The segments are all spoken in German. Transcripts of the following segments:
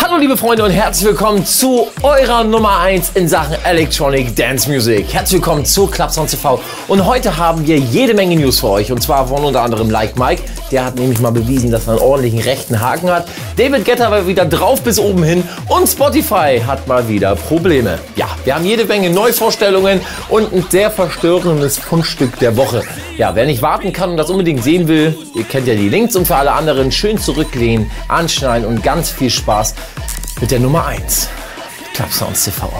Hallo liebe Freunde und herzlich willkommen zu eurer Nummer 1 in Sachen Electronic Dance Music. Herzlich willkommen zu Club Sounds TV und heute haben wir jede Menge News für euch und zwar von unter anderem Like Mike, der hat nämlich mal bewiesen, dass er einen ordentlichen rechten Haken hat. David Guetta war wieder drauf bis oben hin und Spotify hat mal wieder Probleme. Ja, wir haben jede Menge Neuvorstellungen und ein sehr verstörendes Fundstück der Woche. Ja, wer nicht warten kann und das unbedingt sehen will, ihr kennt ja die Links und für alle anderen schön zurücklehnen, anschneiden und ganz viel Spaß mit der Nummer 1, Club Sounds TV.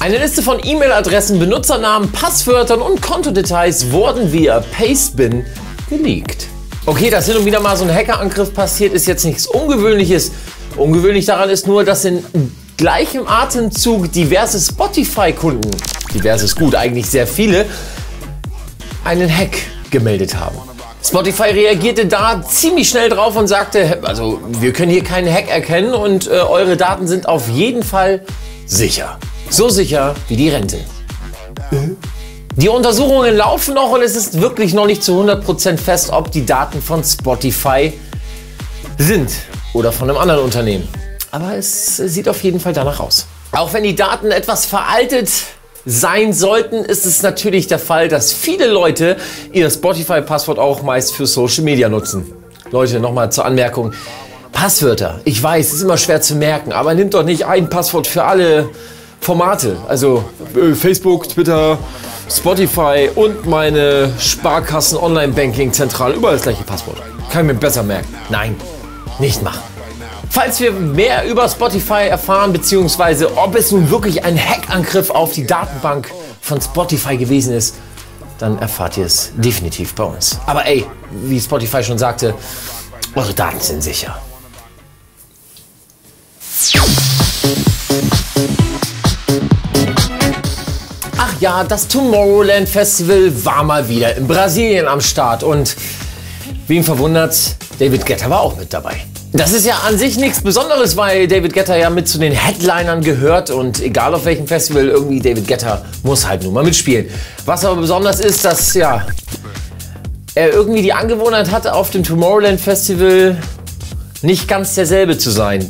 Eine Liste von E-Mail-Adressen, Benutzernamen, Passwörtern und Kontodetails wurden via Pastebin geleakt. Okay, dass hin und wieder mal so ein Hackerangriff passiert, ist jetzt nichts Ungewöhnliches. Ungewöhnlich daran ist nur, dass in gleichem Atemzug diverse Spotify-Kunden, divers ist gut, eigentlich sehr viele, einen Hack gemeldet haben. Spotify reagierte da ziemlich schnell drauf und sagte, also wir können hier keinen Hack erkennen und eure Daten sind auf jeden Fall sicher. So sicher wie die Rente. Die Untersuchungen laufen noch und es ist wirklich noch nicht zu 100% fest, ob die Daten von Spotify sind. Oder von einem anderen Unternehmen. Aber es sieht auf jeden Fall danach aus. Auch wenn die Daten etwas veraltet sein sollten, ist es natürlich der Fall, dass viele Leute ihr Spotify-Passwort auch meist für Social Media nutzen. Leute, nochmal zur Anmerkung. Passwörter. Ich weiß, es ist immer schwer zu merken, aber nimmt doch nicht ein Passwort für alle Formate. Also Facebook, Twitter, Spotify und meine Sparkassen-Online-Banking-Zentrale. Überall das gleiche Passwort. Kann ich mir besser merken. Nein. Nicht machen. Falls wir mehr über Spotify erfahren, bzw. ob es nun wirklich ein Hackangriff auf die Datenbank von Spotify gewesen ist, dann erfahrt ihr es definitiv bei uns. Aber ey, wie Spotify schon sagte, eure Daten sind sicher. Ach ja, das Tomorrowland Festival war mal wieder in Brasilien am Start und wen verwundert's? David Guetta war auch mit dabei. Das ist ja an sich nichts Besonderes, weil David Guetta ja mit zu den Headlinern gehört und egal auf welchem Festival, irgendwie David Guetta muss halt nun mal mitspielen. Was aber besonders ist, dass ja, er irgendwie die Angewohnheit hatte, auf dem Tomorrowland Festival nicht ganz derselbe zu sein,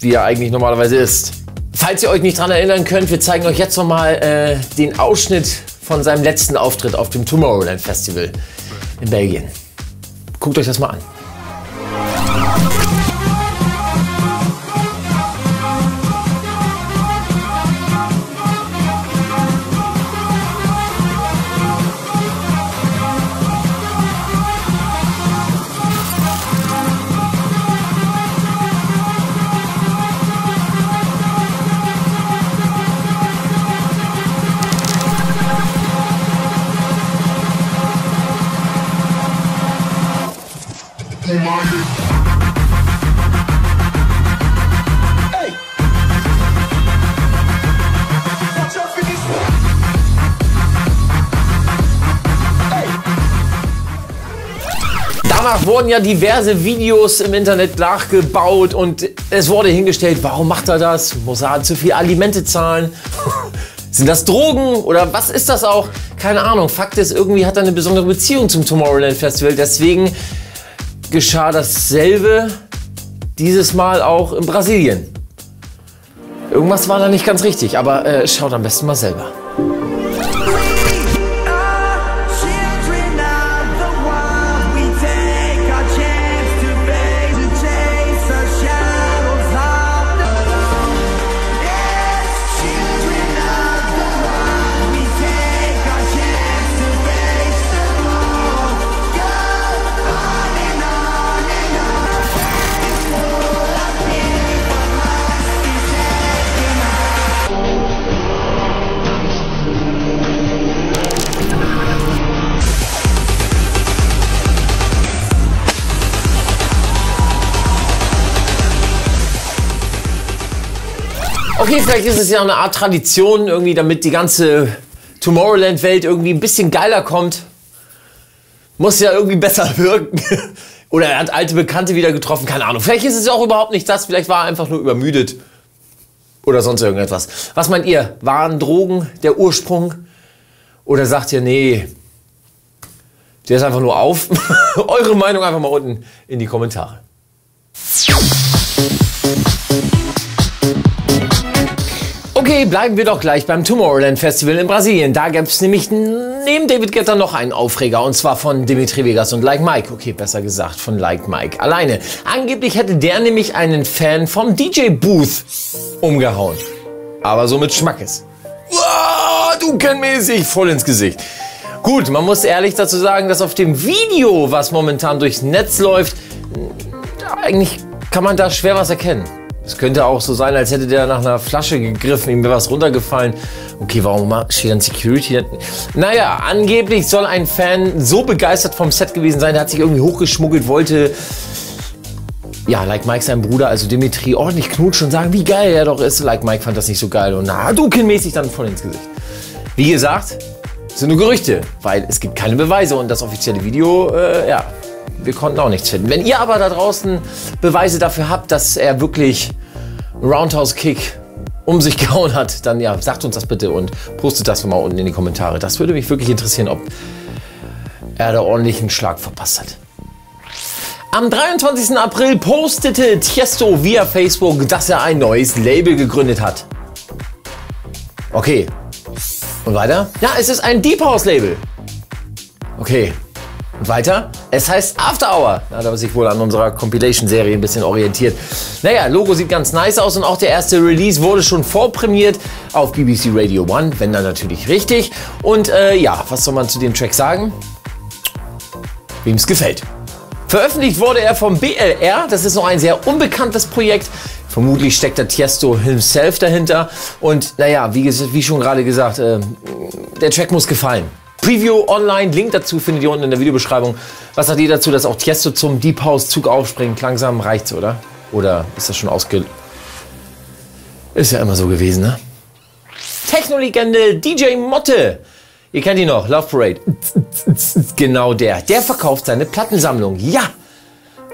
wie er eigentlich normalerweise ist. Falls ihr euch nicht daran erinnern könnt, wir zeigen euch jetzt nochmal den Ausschnitt von seinem letzten Auftritt auf dem Tomorrowland Festival in Belgien. Guckt euch das mal an. Danach wurden ja diverse Videos im Internet nachgebaut und es wurde hingestellt, warum macht er das? Muss er zu viel Alimente zahlen? Sind das Drogen oder was ist das auch? Keine Ahnung. Fakt ist, irgendwie hat er eine besondere Beziehung zum Tomorrowland Festival. Deswegen geschah dasselbe dieses Mal auch in Brasilien. Irgendwas war da nicht ganz richtig, aber schaut am besten mal selber. Okay, vielleicht ist es ja eine Art Tradition, irgendwie, damit die ganze Tomorrowland-Welt irgendwie ein bisschen geiler kommt. Muss ja irgendwie besser wirken. Oder er hat alte Bekannte wieder getroffen, keine Ahnung. Vielleicht ist es auch überhaupt nicht das, vielleicht war er einfach nur übermüdet. Oder sonst irgendetwas. Was meint ihr? Waren Drogen der Ursprung? Oder sagt ihr, nee, der ist einfach nur auf? Eure Meinung einfach mal unten in die Kommentare. Okay, bleiben wir doch gleich beim Tomorrowland Festival in Brasilien. Da gab es nämlich neben David Guetta noch einen Aufreger, und zwar von Dimitri Vegas und Like Mike. Okay, besser gesagt von Like Mike alleine. Angeblich hätte der nämlich einen Fan vom DJ-Booth umgehauen. Aber so mit Schmackes. Oh, du kennmäßig, voll ins Gesicht. Gut, man muss ehrlich dazu sagen, dass auf dem Video, was momentan durchs Netz läuft, eigentlich kann man da schwer was erkennen. Es könnte auch so sein, als hätte der nach einer Flasche gegriffen, ihm wäre was runtergefallen. Okay, warum steht dann Security? Naja, angeblich soll ein Fan so begeistert vom Set gewesen sein, der hat sich irgendwie hochgeschmuggelt, wollte, ja, Like Mike, sein Bruder, also Dimitri, ordentlich knutschen und sagen, wie geil er doch ist. Like Mike fand das nicht so geil und na, dukenmäßig dann voll ins Gesicht. Wie gesagt, sind nur Gerüchte, weil es gibt keine Beweise und das offizielle Video, ja. Wir konnten auch nichts finden. Wenn ihr aber da draußen Beweise dafür habt, dass er wirklich einen Roundhouse-Kick um sich gehauen hat, dann ja, sagt uns das bitte und postet das mal unten in die Kommentare. Das würde mich wirklich interessieren, ob er da ordentlich einen Schlag verpasst hat. Am 23. April postete Tiesto via Facebook, dass er ein neues Label gegründet hat. Okay. Und weiter? Ja, es ist ein Deep House-Label. Okay. Und weiter? Es heißt After Hour. Ja, da habe ich wohl an unserer Compilation-Serie ein bisschen orientiert. Naja, Logo sieht ganz nice aus und auch der erste Release wurde schon vorprämiert auf BBC Radio One, wenn dann natürlich richtig. Und ja, was soll man zu dem Track sagen? Wem es gefällt. Veröffentlicht wurde er vom BLR, das ist noch ein sehr unbekanntes Projekt. Vermutlich steckt der Tiesto himself dahinter. Und naja, wie schon gerade gesagt, der Track muss gefallen. Preview online, Link dazu findet ihr unten in der Videobeschreibung. Was sagt ihr dazu, dass auch Tiesto zum Deep House Zug aufspringt? Langsam reicht's, oder? Oder ist das schon Ist ja immer so gewesen, ne? Techno-Legende DJ Motte. Ihr kennt ihn noch, Love Parade. Genau der. Der verkauft seine Plattensammlung. Ja!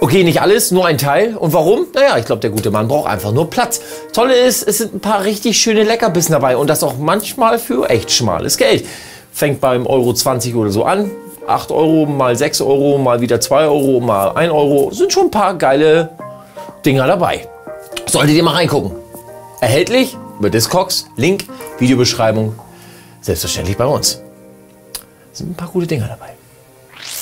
Okay, nicht alles, nur ein Teil. Und warum? Naja, ich glaube, der gute Mann braucht einfach nur Platz. Tolle ist, es sind ein paar richtig schöne Leckerbissen dabei. Und das auch manchmal für echt schmales Geld. Fängt beim €1,20 oder so an, 8 Euro mal 6 Euro, mal wieder 2 Euro, mal 1 Euro, sind schon ein paar geile Dinger dabei. Solltet ihr mal reingucken. Erhältlich über Discogs, Link, Videobeschreibung, selbstverständlich bei uns. Sind ein paar gute Dinger dabei.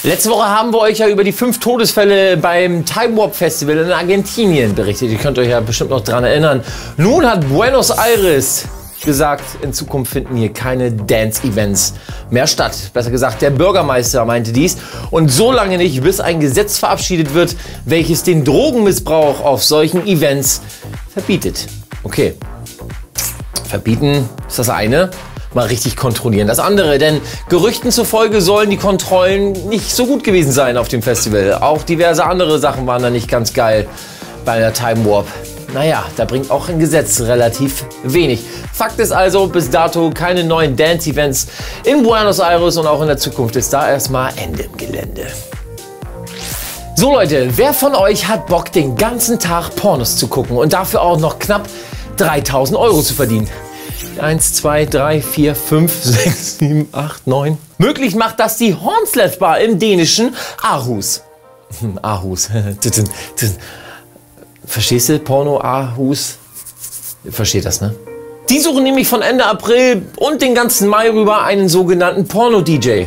Letzte Woche haben wir euch ja über die 5 Todesfälle beim Time Warp Festival in Argentinien berichtet. Ihr könnt euch ja bestimmt noch daran erinnern. Nun hat Buenos Aires gesagt, in Zukunft finden hier keine Dance-Events mehr statt. Besser gesagt, der Bürgermeister meinte dies. Und so lange nicht, bis ein Gesetz verabschiedet wird, welches den Drogenmissbrauch auf solchen Events verbietet. Okay, verbieten ist das eine, mal richtig kontrollieren das andere. Denn Gerüchten zufolge sollen die Kontrollen nicht so gut gewesen sein auf dem Festival. Auch diverse andere Sachen waren da nicht ganz geil bei der Time Warp. Naja, da bringt auch ein Gesetz relativ wenig. Fakt ist also, bis dato keine neuen Dance-Events in Buenos Aires und auch in der Zukunft ist da erstmal Ende im Gelände. So Leute, wer von euch hat Bock, den ganzen Tag Pornos zu gucken und dafür auch noch knapp 3.000 € zu verdienen? 1, 2, 3, 4, 5, 6, 7, 8, 9. Möglich macht das die Hornslet Bar im dänischen Aarhus. Aarhus. Verstehst du? Porno, Aarhus. Ihr versteht das, ne? Die suchen nämlich von Ende April und den ganzen Mai rüber einen sogenannten Porno-DJ.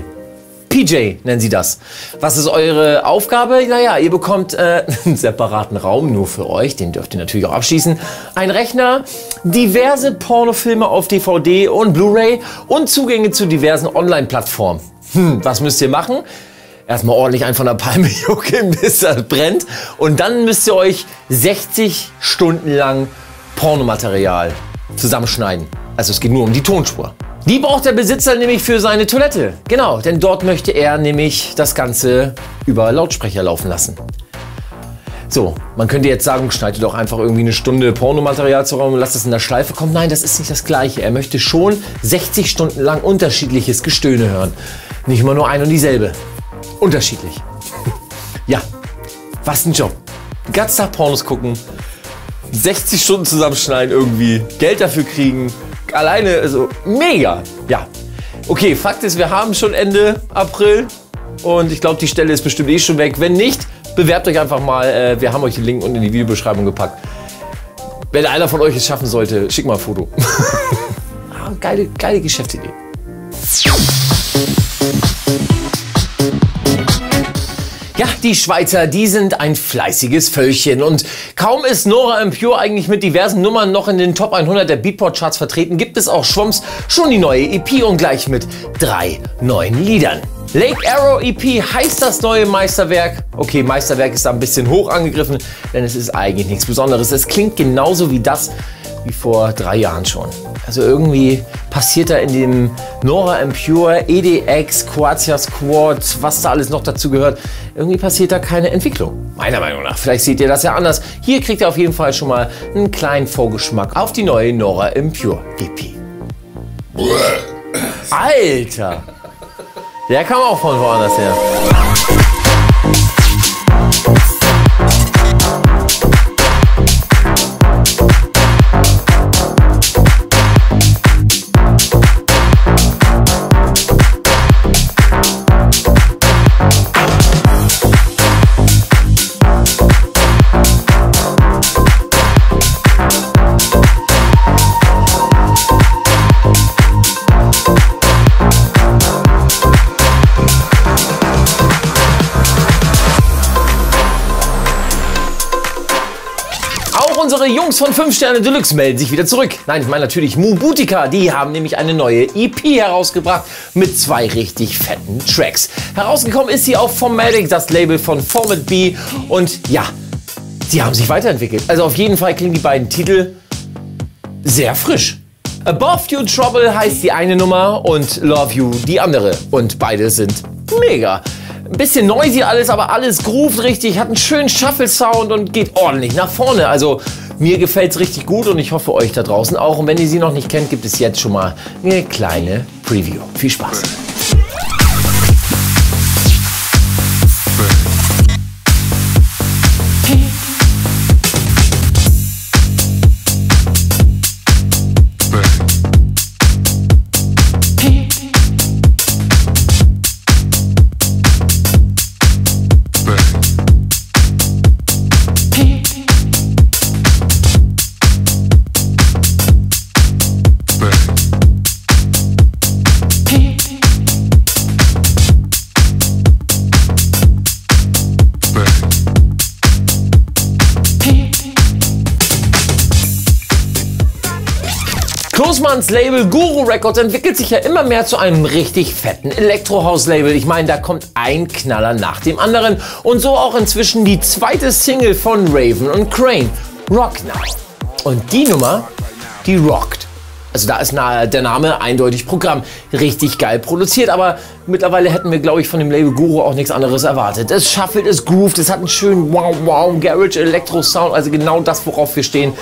PJ nennen sie das. Was ist eure Aufgabe? Naja, ihr bekommt einen separaten Raum, nur für euch, den dürft ihr natürlich auch abschließen. Ein Rechner, diverse Pornofilme auf DVD und Blu-ray und Zugänge zu diversen Online-Plattformen. Was müsst ihr machen? Erstmal ordentlich einen von der Palme juckeln, bis das brennt. Und dann müsst ihr euch 60 Stunden lang Pornomaterial zusammenschneiden. Also es geht nur um die Tonspur. Die braucht der Besitzer nämlich für seine Toilette. Genau, denn dort möchte er nämlich das Ganze über Lautsprecher laufen lassen. So, man könnte jetzt sagen, schneide doch einfach irgendwie eine Stunde Pornomaterial zusammen und lass das in der Schleife kommen. Nein, das ist nicht das Gleiche. Er möchte schon 60 Stunden lang unterschiedliches Gestöhne hören. Nicht immer nur ein und dieselbe. Unterschiedlich. Ja, was ein Job. Den ganzen Tag Pornos gucken, 60 Stunden zusammenschneiden irgendwie, Geld dafür kriegen, alleine, also mega. Ja, okay, Fakt ist, wir haben schon Ende April und ich glaube, die Stelle ist bestimmt eh schon weg. Wenn nicht, bewerbt euch einfach mal, wir haben euch den Link unten in die Videobeschreibung gepackt. Wenn einer von euch es schaffen sollte, schick mal ein Foto. Geile Geschäftsidee. Ja, die Schweizer, die sind ein fleißiges Völkchen und kaum ist Nora En Pure eigentlich mit diversen Nummern noch in den Top 100 der Beatport-Charts vertreten, gibt es auch schwupps schon die neue EP und gleich mit 3 neuen Liedern. Lake Arrowhead EP heißt das neue Meisterwerk. Okay, Meisterwerk ist da ein bisschen hoch angegriffen, denn es ist eigentlich nichts Besonderes. Es klingt genauso wie das, wie vor 3 Jahren schon. Also irgendwie passiert da in dem Nora En Pure, EDX, Croatia Squad, was da alles noch dazu gehört, irgendwie passiert da keine Entwicklung. Meiner Meinung nach, vielleicht seht ihr das ja anders. Hier kriegt ihr auf jeden Fall schon mal einen kleinen Vorgeschmack auf die neue Nora En Pure EP. Alter! Der kam auch von woanders her. Unsere Jungs von 5 Sterne Deluxe melden sich wieder zurück. Nein, ich meine natürlich Boutica. Die haben nämlich eine neue EP herausgebracht mit 2 richtig fetten Tracks. Herausgekommen ist sie auf Formatic, das Label von Format B. Und ja, sie haben sich weiterentwickelt. Also auf jeden Fall klingen die beiden Titel sehr frisch. Above You Trouble heißt die eine Nummer und Love You die andere. Und beide sind mega. Ein bisschen noisy alles, aber alles groovt richtig, hat einen schönen Shuffle-Sound und geht ordentlich nach vorne. Also mir gefällt's richtig gut und ich hoffe euch da draußen auch. Und wenn ihr sie noch nicht kennt, gibt es jetzt schon mal eine kleine Preview. Viel Spaß! Großmanns Label Guru Records entwickelt sich ja immer mehr zu einem richtig fetten Elektrohouse-Label. Ich meine, da kommt ein Knaller nach dem anderen und so auch inzwischen die zweite Single von Raven und Crane, Rock Now. Und die Nummer, die rockt. Also da ist der Name eindeutig Programm. Richtig geil produziert, aber mittlerweile hätten wir, glaube ich, von dem Label Guru auch nichts anderes erwartet. Es shuffelt, es groovt, es hat einen schönen Garage-Elektro-Sound, also genau das, worauf wir stehen.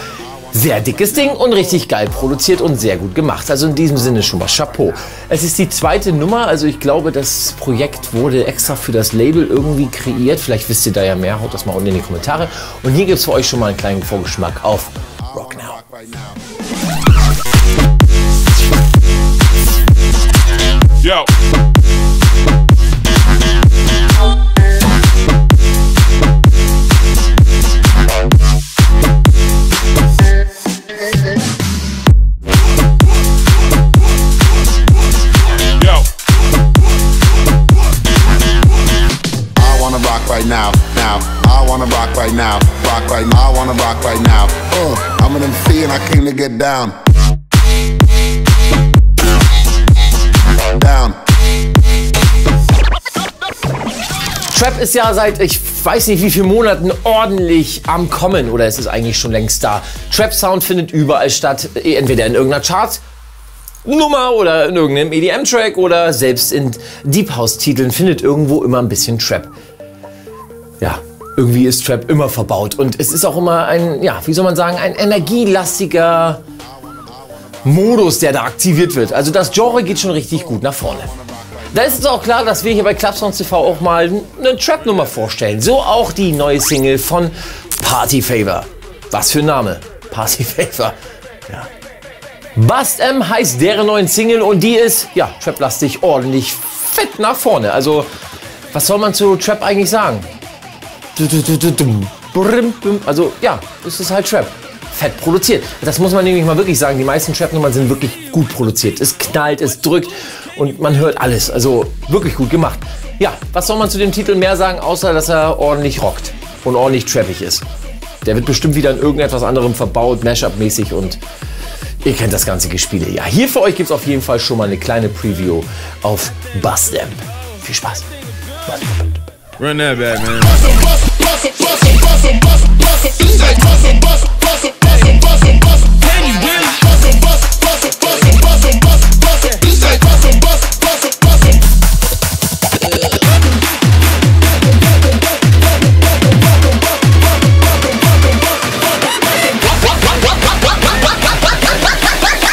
Sehr dickes Ding und richtig geil produziert und sehr gut gemacht. Also in diesem Sinne schon mal Chapeau. Es ist die zweite Nummer, also ich glaube, das Projekt wurde extra für das Label irgendwie kreiert. Vielleicht wisst ihr da ja mehr, haut das mal unten in die Kommentare. Und hier gibt es für euch schon mal einen kleinen Vorgeschmack auf Rock Now. Yo. Now, I wanna rock right now. I'm an MC and I came to get down. Down. Trap ist ja seit ich weiß nicht wie vielen Monaten ordentlich am Kommen, oder es ist eigentlich schon längst da. Trap Sound findet überall statt, entweder in irgendeiner Chart. Nummer oder in irgendeinem EDM-Track oder selbst in Deep House-Titeln findet irgendwo immer ein bisschen Trap. Ja, irgendwie ist Trap immer verbaut und es ist auch immer ein, ja, wie soll man sagen, ein energielastiger Modus, der da aktiviert wird. Also das Genre geht schon richtig gut nach vorne. Da ist es auch klar, dass wir hier bei Club Sounds TV auch mal eine Trap-Nummer vorstellen. So auch die neue Single von Party Favor. Was für ein Name, Party Favor. Ja. Bast M heißt deren neuen Single und die ist, ja, traplastig ordentlich fett nach vorne. Also, was soll man zu Trap eigentlich sagen? Also, ja, es ist halt Trap. Fett produziert. Das muss man nämlich mal wirklich sagen. Die meisten Trap-Nummern sind wirklich gut produziert. Es knallt, es drückt und man hört alles. Also wirklich gut gemacht. Ja, was soll man zu dem Titel mehr sagen, außer dass er ordentlich rockt und ordentlich trappig ist. Der wird bestimmt wieder in irgendetwas anderem verbaut, Mashup-mäßig und ihr kennt das ganze Gespiele. Ja, hier für euch gibt es auf jeden Fall schon mal eine kleine Preview auf Bust Amp. Viel Spaß. Run that back, man.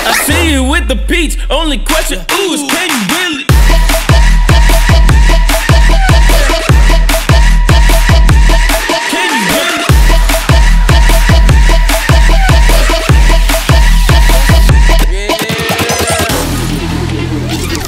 I see you with the peach, only question ooh, is can you really?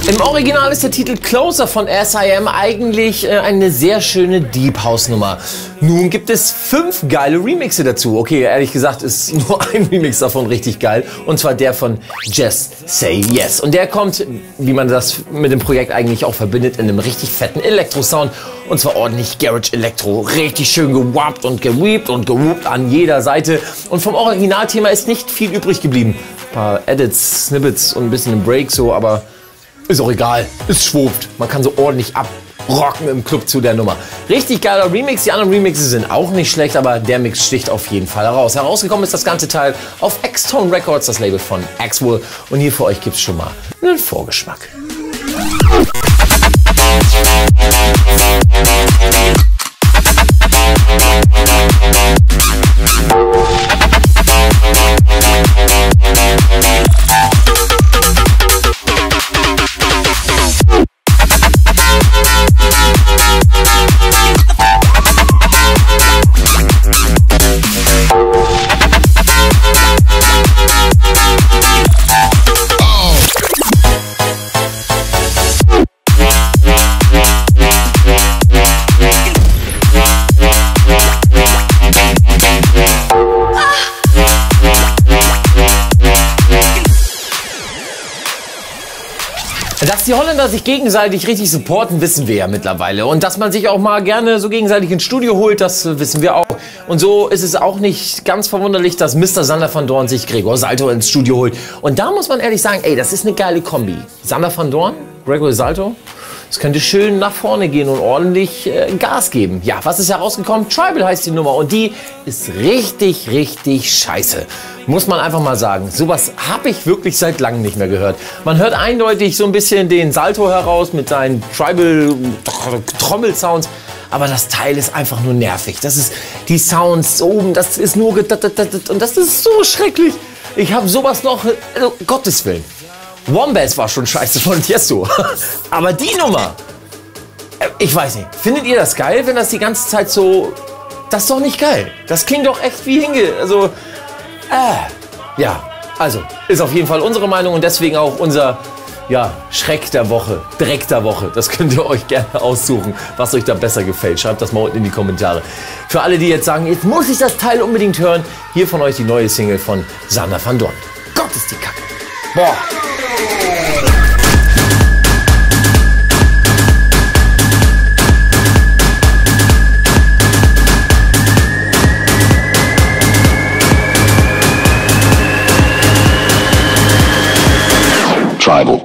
Im Original ist der Titel Closer von S.I.M. eigentlich eine sehr schöne Deep House Nummer. Nun gibt es 5 geile Remixe dazu. Okay, ehrlich gesagt ist nur ein Remix davon richtig geil. Und zwar der von Just Say Yes. Und der kommt, wie man das mit dem Projekt eigentlich auch verbindet, in einem richtig fetten Elektro-Sound. Und zwar ordentlich Garage Elektro. Richtig schön gewappt und geweept und gewoopt an jeder Seite. Und vom Originalthema ist nicht viel übrig geblieben. Ein paar Edits, Snippets und ein bisschen ein Break so, aber... ist auch egal, es schwubt. Man kann so ordentlich abrocken im Club zu der Nummer. Richtig geiler Remix, die anderen Remixe sind auch nicht schlecht, aber der Mix sticht auf jeden Fall heraus. Herausgekommen ist das ganze Teil auf X-Tone Records, das Label von Axwell. Und hier für euch gibt's schon mal einen Vorgeschmack. Dass die Holländer sich gegenseitig richtig supporten, wissen wir ja mittlerweile. Und dass man sich auch mal gerne so gegenseitig ins Studio holt, das wissen wir auch. Und so ist es auch nicht ganz verwunderlich, dass Mr. Sander van Doorn sich Gregor Salto ins Studio holt. Und da muss man ehrlich sagen, ey, das ist eine geile Kombi. Sander van Doorn, Gregor Salto, das könnte schön nach vorne gehen und ordentlich Gas geben. Ja, was ist herausgekommen? Tribal heißt die Nummer und die ist richtig, richtig scheiße. Muss man einfach mal sagen, sowas habe ich wirklich seit langem nicht mehr gehört. Man hört eindeutig so ein bisschen den Salto heraus mit seinen Tribal-Trommel-Sounds, aber das Teil ist einfach nur nervig. Das ist die Sounds oben, das ist nur und das ist so schrecklich. Ich habe sowas noch, also, Gottes Willen. Wombats war schon scheiße von Tiesto, aber die Nummer, ich weiß nicht, findet ihr das geil, wenn das die ganze Zeit so, das ist doch nicht geil, das klingt doch echt wie Hinge, also, ja, also, ist auf jeden Fall unsere Meinung und deswegen auch unser, ja, Schreck der Woche, Dreck der Woche, das könnt ihr euch gerne aussuchen, was euch da besser gefällt, schreibt das mal unten in die Kommentare. Für alle, die jetzt sagen, jetzt muss ich das Teil unbedingt hören, hier von euch die neue Single von Sander van Doorn. Gott ist die Kacke, boah. Tribal.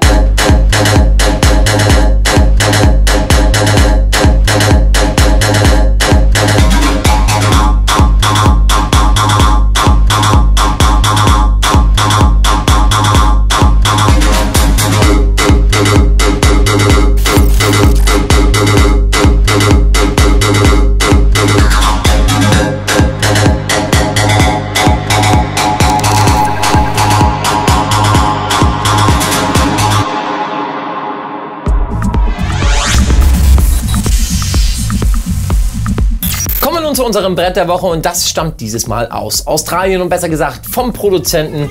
zu unserem Brett der Woche und das stammt dieses Mal aus Australien und besser gesagt vom Produzenten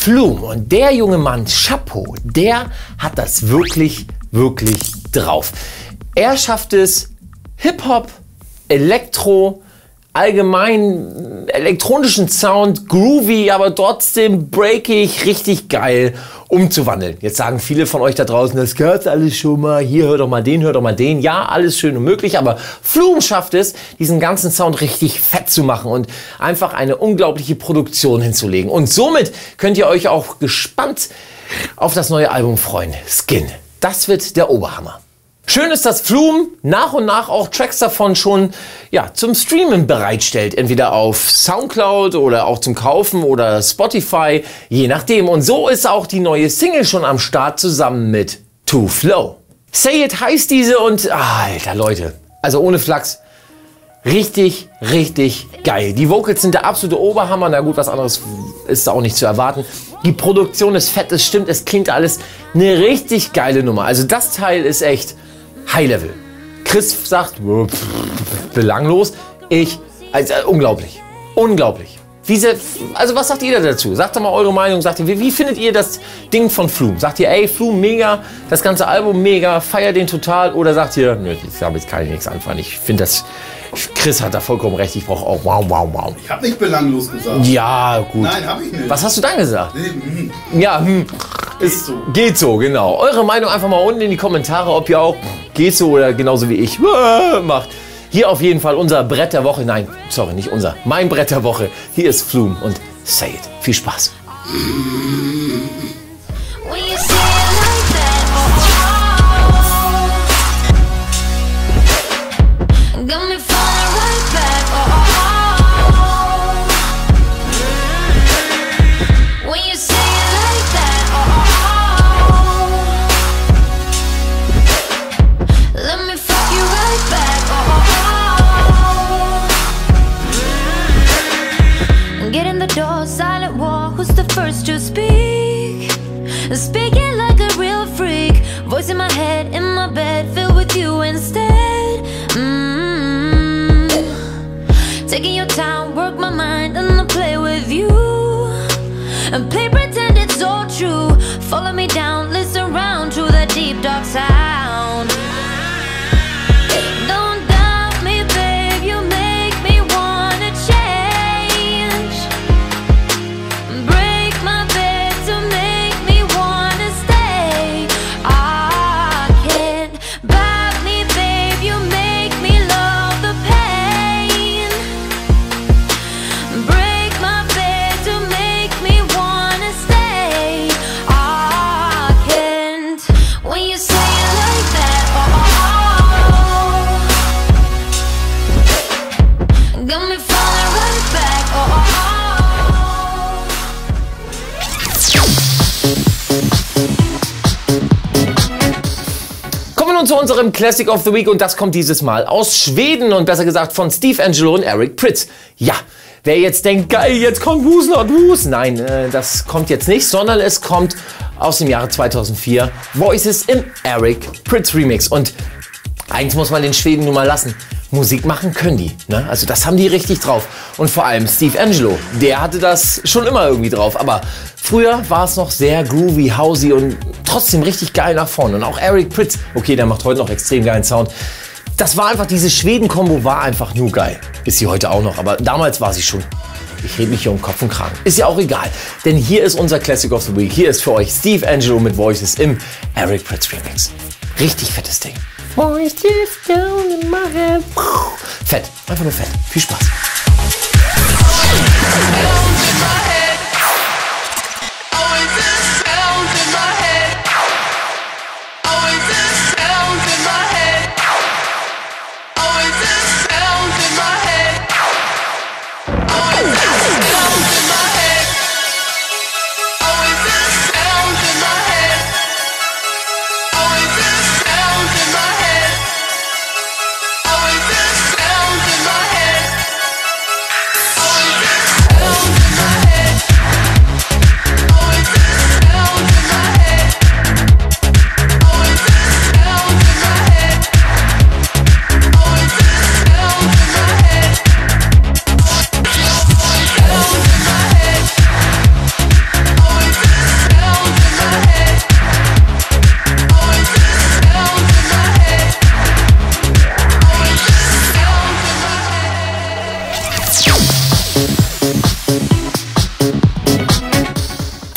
Flume. Und der junge Mann, Chapeau, der hat das wirklich, wirklich drauf. Er schafft es, Hip-Hop, Elektro, allgemein elektronischen Sound, groovy, aber trotzdem breakig, richtig geil umzuwandeln. Jetzt sagen viele von euch da draußen, das gehört alles schon mal, hier hör doch mal den, ja, alles schön und möglich, aber Flume schafft es, diesen ganzen Sound richtig fett zu machen und einfach eine unglaubliche Produktion hinzulegen. Und somit könnt ihr euch auch gespannt auf das neue Album freuen, Skin. Das wird der Oberhammer. Schön ist, dass Flume nach und nach auch Tracks davon schon ja, zum Streamen bereitstellt. Entweder auf Soundcloud oder auch zum Kaufen oder Spotify, je nachdem. Und so ist auch die neue Single schon am Start zusammen mit Too Flow. Say It heißt diese und alter Leute, also ohne Flachs, richtig, richtig geil. Die Vocals sind der absolute Oberhammer, na gut, was anderes ist da auch nicht zu erwarten. Die Produktion ist fett, es stimmt, es klingt alles, eine richtig geile Nummer. Also das Teil ist echt High Level. Chris sagt, belanglos. Ich, also unglaublich. Unglaublich. Also was sagt ihr dazu? Sagt doch mal eure Meinung. Sagt ihr, wie findet ihr das Ding von Flume? Sagt ihr, ey, Flume mega, das ganze Album mega, feiert den total? Oder sagt ihr, nö, damit kann ich nichts anfangen. Ich finde das, Chris hat da vollkommen recht, ich brauche auch wow. Ich habe nicht belanglos gesagt. Ja, gut. Nein, habe ich nicht. Was hast du dann gesagt? Ja, geht so, genau. Eure Meinung einfach mal unten in die Kommentare, ob ihr auch geht so oder genauso wie ich macht. Hier auf jeden Fall unser Brett der Woche. Nein, sorry, nicht unser. Mein Brett der Woche. Hier ist Flume und Say It. Viel Spaß. Speaking like a real freak, voice in my head, in my bed, filled with you instead. Taking your time, work my mind, and I'll play with you. And play pretend it's all true. Follow me down, listen round to that deep dark sound. Zu unserem Classic of the Week und das kommt dieses Mal aus Schweden und besser gesagt von Steve Angello und Eric Prydz. Ja, wer jetzt denkt, geil, jetzt kommt Who's Not Who's. Nein, das kommt jetzt nicht, sondern es kommt aus dem Jahre 2004, Voices im Eric Prydz Remix. Und eins muss man den Schweden nun mal lassen, Musik machen können die, ne? Also das haben die richtig drauf. Und vor allem Steve Angello, der hatte das schon immer irgendwie drauf, aber früher war es noch sehr groovy, housey und trotzdem richtig geil nach vorne. Und auch Eric Prydz, okay, der macht heute noch extrem geilen Sound. Das war einfach, diese Schweden-Kombo war einfach nur geil. Ist sie heute auch noch, aber damals war sie schon. Ich rede mich hier um Kopf und Kragen. Ist ja auch egal, denn hier ist unser Classic of the Week. Hier ist für euch Steve Angello mit Voices im Eric Prydz Remix. Richtig fettes Ding. Voices down in my head. Fett, einfach nur fett. Viel Spaß.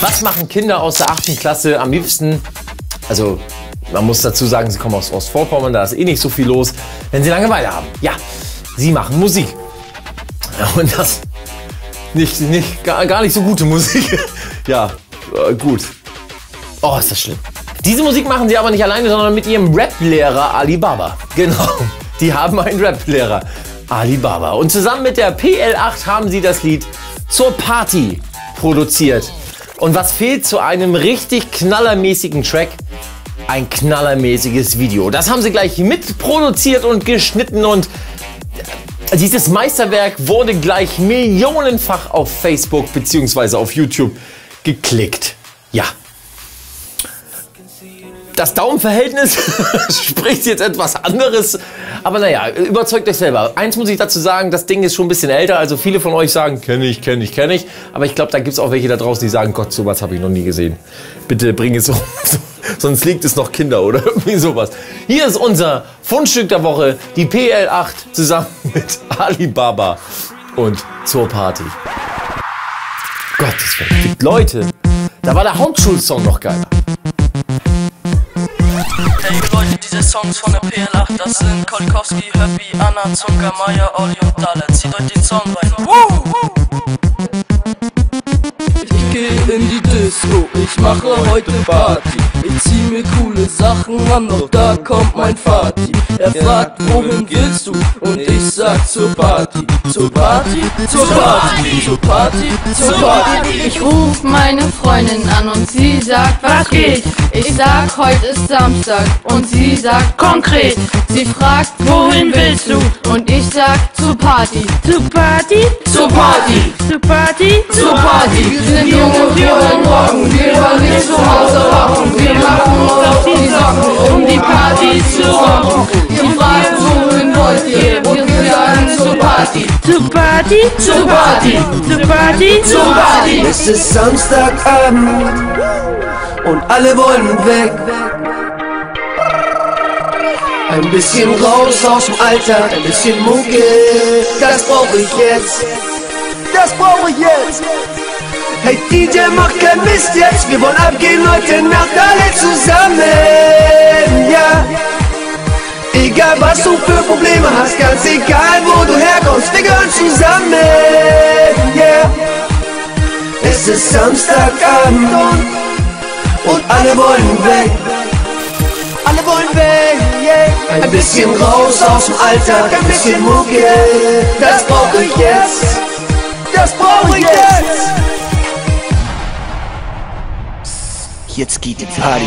Was machen Kinder aus der 8. Klasse am liebsten? Also, man muss dazu sagen, sie kommen aus Ostvorpommern, da ist eh nicht so viel los, wenn sie Langeweile haben. Ja, sie machen Musik. Und das gar nicht so gute Musik. Ja, gut. Oh, ist das schlimm. Diese Musik machen sie aber nicht alleine, sondern mit ihrem Rap-Lehrer Alibaba. Genau, die haben einen Rap-Lehrer, Alibaba. Und zusammen mit der PL8 haben sie das Lied Zur Party produziert. Und was fehlt zu einem richtig knallermäßigen Track? Ein knallermäßiges Video. Das haben sie gleich mitproduziert und geschnitten und dieses Meisterwerk wurde gleich millionenfach auf Facebook bzw. auf YouTube geklickt. Ja. Das Daumenverhältnis spricht jetzt etwas anderes, aber naja, überzeugt euch selber. Eins muss ich dazu sagen, das Ding ist schon ein bisschen älter, also viele von euch sagen, kenne ich, aber ich glaube, da gibt es auch welche da draußen, die sagen, Gott, sowas habe ich noch nie gesehen. Bitte bring es um, sonst liegt es noch Kinder oder irgendwie sowas. Hier ist unser Fundstück der Woche, die PL8 zusammen mit Alibaba und Zur Party. Gottes Willen, Leute, da war der Hauptschulsong noch geiler. Ey Leute, diese Songs von der PL8, das sind Kolkowski, Höppi, Anna, Zucker, Meier, Olli und Dalle. Zieht euch den Song rein. Woo! Ich geh in die Disco, ich mache heute Party. Ich zieh mir coole Sachen an, doch da kommt mein Vati. Er fragt, wohin willst du? Und ich sag zur Party. Zur Party, zur Party, zur Party, zur Party. Ich ruf meine Freundin an und sie sagt, was geht? Ich sag, heute ist Samstag und sie sagt, konkret. Sie fragt, wohin willst du? Und ich sag, zur Party. Zur Party, zur Party, zur Party, zur Party. Wir sind jung und wir hören Rocken, wir hören nicht zu Hause rocken. Wir machen uns auf die Socken, um die Party zu rocken. Ihr fragt, wohin wollt ihr? Und wir sagen, zur Party. Zur Party, zur Party, zur Party, zur Party. Es ist Samstagabend und alle wollen weg. Ein bisschen raus aus dem Alltag, ein bisschen Mucke, das brauche ich jetzt. Das brauche ich jetzt. Hey DJ, mach kein Mist jetzt, wir wollen abgehen heute Nacht alle zusammen, ja. Egal was du für Probleme hast, ganz egal wo du herkommst, wir gehören zusammen, ja. Es ist Samstagabend und alle wollen weg. Alle wollen weg, yeah. Ein bisschen raus aus dem Alltag, ein bisschen Mucke, das brauche ich jetzt. Das brauche ich jetzt. Jetzt geht die Party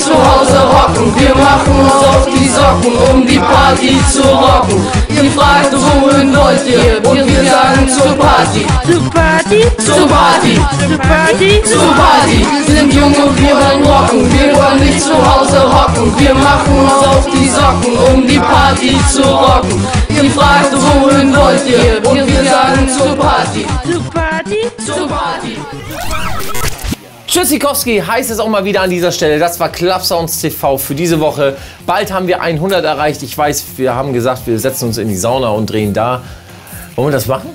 zu Hause rocken, wir machen uns auf die Socken, um die Party zu rocken. Ihr fragt, wohin wollt ihr? Und wir sagen zur Party. Zur Party, zur Party, zur Party, zur Party. Wir sind jung und wir wollen rocken, wir wollen nicht zu Hause rocken. Wir machen uns auf die Socken, um die Party zu rocken. Ihr fragt, wohin wollt ihr? Und wir sagen zur Party. Zur Party, zur Party. Tschüssikowski heißt es auch mal wieder an dieser Stelle. Das war Club Sounds TV für diese Woche. Bald haben wir 100 erreicht. Ich weiß, wir haben gesagt, wir setzen uns in die Sauna und drehen da. Wollen wir das machen?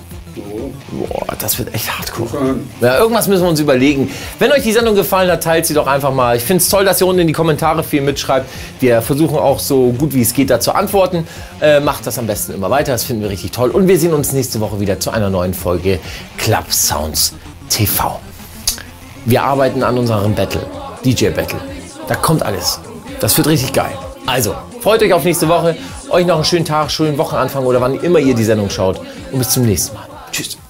Boah, das wird echt hardcore. Ja, irgendwas müssen wir uns überlegen. Wenn euch die Sendung gefallen hat, teilt sie doch einfach mal. Ich finde es toll, dass ihr unten in die Kommentare viel mitschreibt. Wir versuchen auch so gut wie es geht dazu antworten. Macht das am besten immer weiter. Das finden wir richtig toll. Und wir sehen uns nächste Woche wieder zu einer neuen Folge Club Sounds TV. Wir arbeiten an unserem Battle, DJ-Battle. Da kommt alles. Das wird richtig geil. Also, freut euch auf nächste Woche. Euch noch einen schönen Tag, schönen Wochenanfang oder wann immer ihr die Sendung schaut. Und bis zum nächsten Mal. Tschüss.